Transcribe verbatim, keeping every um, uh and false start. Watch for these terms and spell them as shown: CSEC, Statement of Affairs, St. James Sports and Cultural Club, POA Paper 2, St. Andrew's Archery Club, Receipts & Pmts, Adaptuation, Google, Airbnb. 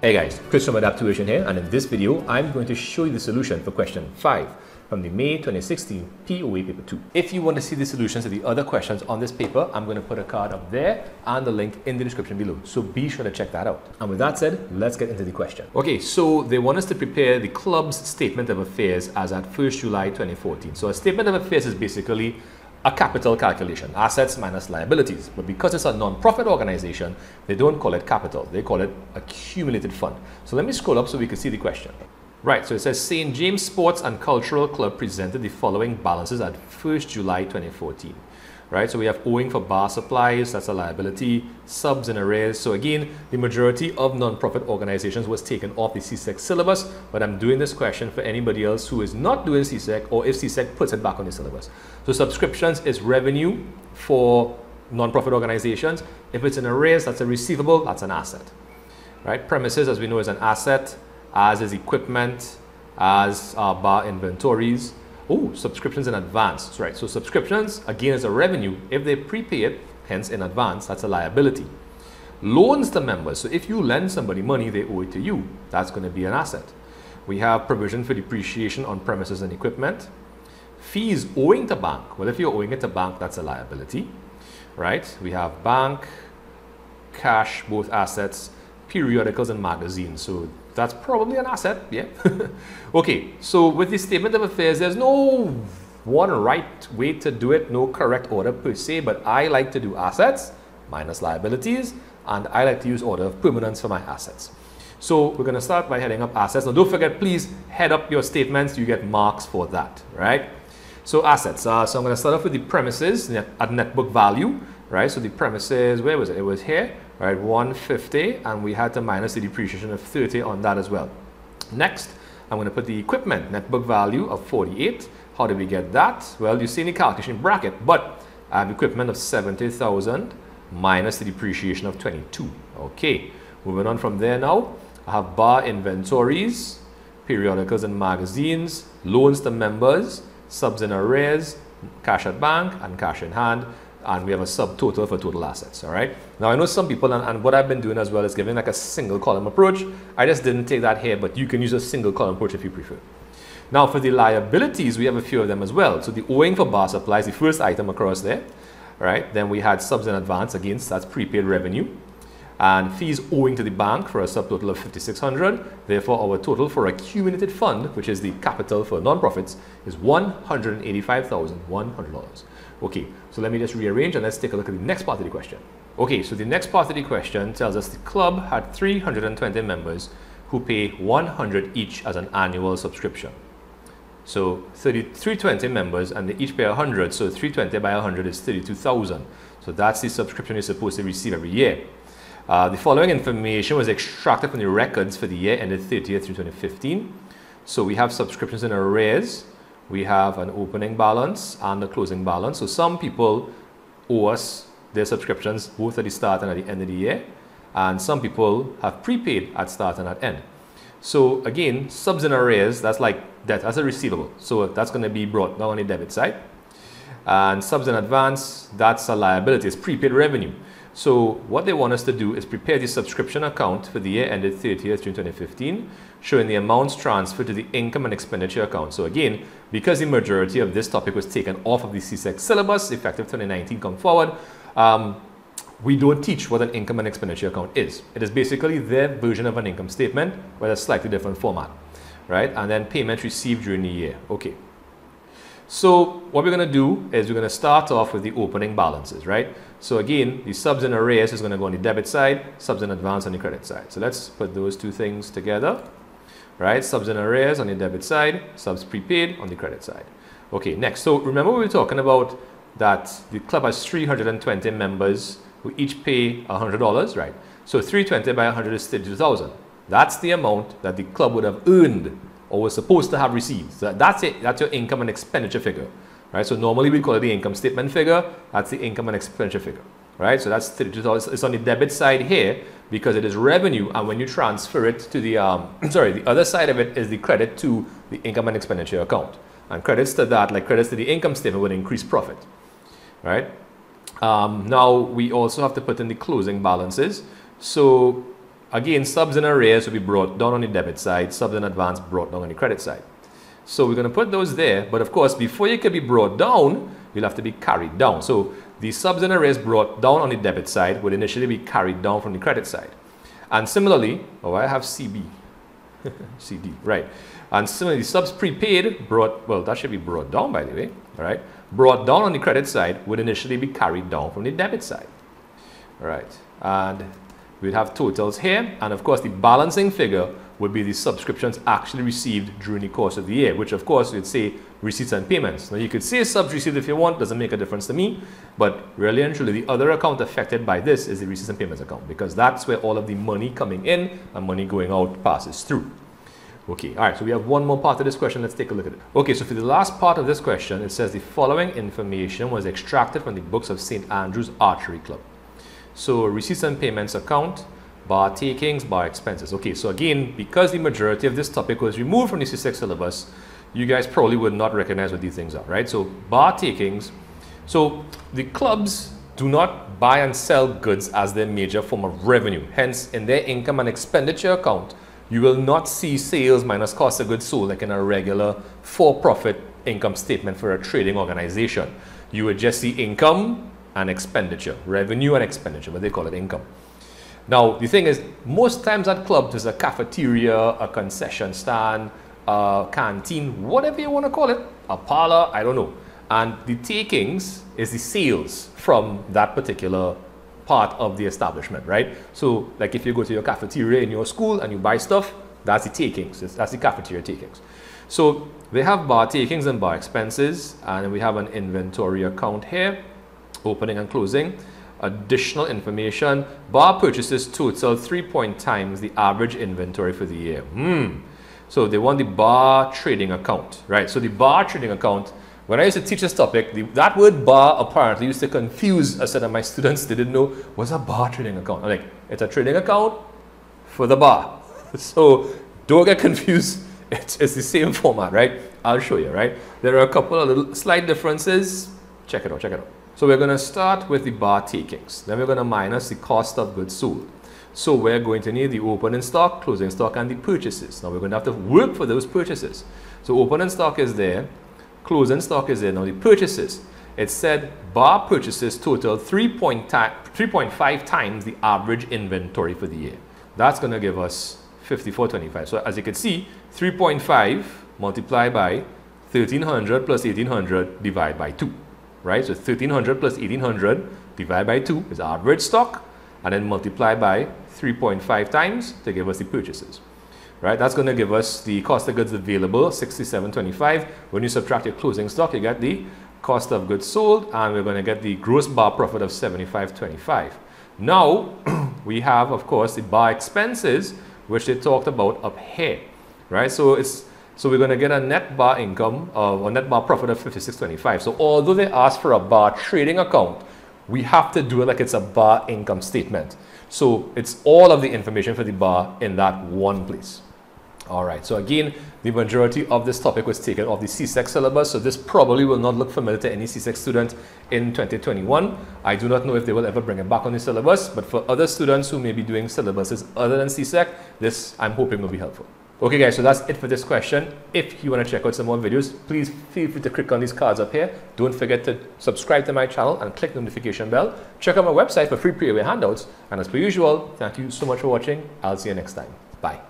Hey guys, Chris from Adaptuation here, and in this video I'm going to show you the solution for question five from the May twenty sixteen P O A Paper two. If you want to see the solutions to the other questions on this paper, I'm going to put a card up there and the link in the description below, so be sure to check that out. And with that said, let's get into the question. Okay, so they want us to prepare the club's statement of affairs as at first July twenty fourteen. So a statement of affairs is basically a capital calculation, assets minus liabilities. But because it's a non-profit organization, they don't call it capital, they call it accumulated fund. So let me scroll up so we can see the question. Right, so it says Saint James Sports and Cultural Club presented the following balances at first July twenty fourteen. Right, so we have owing for bar supplies, that's a liability, subs and arrears. So again, the majority of non-profit organizations was taken off the C S E C syllabus, but I'm doing this question for anybody else who is not doing C S E C, or if C S E C puts it back on the syllabus. So subscriptions is revenue for non-profit organizations. If it's an arrears, that's a receivable, that's an asset. Right, premises, as we know, is an asset, as is equipment, as are bar inventories. Oh, subscriptions in advance, that's right. So subscriptions, again, is a revenue. If they prepay it, hence in advance, that's a liability. Loans to members, so if you lend somebody money, they owe it to you. That's going to be an asset. We have provision for depreciation on premises and equipment. Fees owing to bank. Well, if you're owing it to bank, that's a liability, right? We have bank, cash, both assets, periodicals and magazines. So that's probably an asset, yeah. Okay, so with the statement of affairs, there's no one right way to do it, no correct order per se, but I like to do assets minus liabilities, and I like to use order of permanence for my assets. So we're gonna start by heading up assets. Now don't forget, please head up your statements, you get marks for that, right? So assets, uh, so I'm gonna start off with the premises at net book value, right? So the premises, where was it? It was here. Right, one hundred fifty, and we had to minus the depreciation of thirty on that as well. Next, I'm going to put the equipment net book value of forty-eight. How do we get that? Well, you see in the calculation bracket, but I have equipment of seventy thousand minus the depreciation of twenty-two. Okay, moving on from there now, I have bar inventories, periodicals and magazines, loans to members, subs and arrears, cash at bank, and cash in hand. And we have a subtotal for total assets, all right? Now, I know some people, and, and what I've been doing as well is giving like a single column approach. I just didn't take that here, but you can use a single column approach if you prefer. Now, for the liabilities, we have a few of them as well. So the owing for bar supplies, the first item across there, right? Then we had subs in advance, again, so that's prepaid revenue. And fees owing to the bank for a subtotal of five thousand six hundred. Therefore, our total for accumulated fund, which is the capital for nonprofits, is one hundred eighty-five thousand one hundred dollars. Okay, so let me just rearrange and let's take a look at the next part of the question. Okay, so the next part of the question tells us the club had three hundred twenty members who pay one hundred each as an annual subscription. So three hundred twenty members, and they each pay one hundred, so three hundred twenty by one hundred is thirty-two thousand. So that's the subscription you're supposed to receive every year. Uh, the following information was extracted from the records for the year ended thirtieth through twenty fifteen. So we have subscriptions in arrears, we have an opening balance and a closing balance. So some people owe us their subscriptions both at the start and at the end of the year, and some people have prepaid at start and at end. So again, subs in arrears, that's like debt, that's a receivable. So that's going to be brought down on the debit side. And subs in advance, that's a liability, it's prepaid revenue. So what they want us to do is prepare the subscription account for the year ended thirtieth June twenty fifteen, showing the amounts transferred to the income and expenditure account. So again, because the majority of this topic was taken off of the C S E C syllabus, effective twenty nineteen come forward, um, we don't teach what an income and expenditure account is. It is basically their version of an income statement with a slightly different format, right? And then payments received during the year, okay. So what we're going to do is we're going to start off with the opening balances, right? So again, the subs in arrears is going to go on the debit side, subs in advance on the credit side. So let's put those two things together, right? Subs in arrears on the debit side, subs prepaid on the credit side. Okay, next. So remember we were talking about that the club has three hundred twenty members who each pay one hundred dollars, right? So three hundred twenty by one hundred is thirty-two thousand. That's the amount that the club would have earned or was supposed to have received. So that's it, that's your income and expenditure figure, right? So normally we call it the income statement figure, that's the income and expenditure figure, right? So that's thirty-two thousand. It's on the debit side here because it is revenue, and when you transfer it to the, um, sorry, the other side of it is the credit to the income and expenditure account. And credits to that, like credits to the income statement, would increase profit, right? Um, now we also have to put in the closing balances. So Again, subs and arrears will be brought down on the debit side, subs in advance brought down on the credit side. So we're going to put those there, but of course, before you can be brought down, you'll have to be carried down. So the subs and arrears brought down on the debit side will initially be carried down from the credit side. And similarly, oh, I have C B, C D, right. And similarly, subs prepaid brought, well, that should be brought down, by the way, all right. Brought down on the credit side would initially be carried down from the debit side, all right. And we'd have totals here. And of course, the balancing figure would be the subscriptions actually received during the course of the year, which of course you'd say receipts and payments. Now you could say subs received if you want, doesn't make a difference to me, but really and truly the other account affected by this is the receipts and payments account, because that's where all of the money coming in and money going out passes through. Okay, all right, so we have one more part of this question. Let's take a look at it. Okay, so for the last part of this question, it says the following information was extracted from the books of Saint Andrew's Archery Club. So receipts and payments account, bar takings, bar expenses. Okay, so again, because the majority of this topic was removed from the C S E C syllabus, you guys probably would not recognize what these things are, right? So bar takings. So the clubs do not buy and sell goods as their major form of revenue. Hence, in their income and expenditure account, you will not see sales minus cost of goods sold like in a regular for-profit income statement for a trading organization. You would just see income and expenditure, revenue and expenditure, but they call it income. Now, the thing is, most times at clubs, there's a cafeteria, a concession stand, a canteen, whatever you want to call it, a parlor, I don't know. And the takings is the sales from that particular part of the establishment, right? So, like if you go to your cafeteria in your school and you buy stuff, that's the takings, that's the cafeteria takings. So, they have bar takings and bar expenses, and we have an inventory account here, opening and closing. Additional information, bar purchases total three point times the average inventory for the year. Hmm. So they want the bar trading account, right? So the bar trading account, when I used to teach this topic, the, that word bar apparently used to confuse a set of my students. They didn't know, what's a bar trading account? I'm like, it's a trading account for the bar. So don't get confused. It's, it's the same format, right? I'll show you, right? There are a couple of little slight differences. Check it out, check it out. So we're going to start with the bar takings. Then we're going to minus the cost of goods sold. So we're going to need the opening stock, closing stock, and the purchases. Now we're going to have to work for those purchases. So opening stock is there, closing stock is there. Now the purchases, it said bar purchases total three point five times the average inventory for the year. That's going to give us fifty-four twenty-five. So as you can see, three point five multiplied by thirteen hundred plus eighteen hundred divided by two. Right? So thirteen hundred plus eighteen hundred divided by two is average stock, and then multiply by three point five times to give us the purchases. Right? That's going to give us the cost of goods available, sixty-seven twenty-five. When you subtract your closing stock, you get the cost of goods sold, and we're going to get the gross bar profit of seventy-five twenty-five. Now, we have, of course, the bar expenses, which they talked about up here. Right? So it's So we're going to get a net bar income of a net bar profit of fifty-six twenty-five. So although they ask for a bar trading account, we have to do it like it's a bar income statement. So it's all of the information for the bar in that one place. All right. So again, the majority of this topic was taken off the C S E C syllabus. So this probably will not look familiar to any C S E C student in twenty twenty-one. I do not know if they will ever bring it back on the syllabus, but for other students who may be doing syllabuses other than C S E C, this I'm hoping will be helpful. Okay guys, so that's it for this question. If you want to check out some more videos, please feel free to click on these cards up here. Don't forget to subscribe to my channel and click the notification bell. Check out my website for free P O A handouts. And as per usual, thank you so much for watching. I'll see you next time. Bye.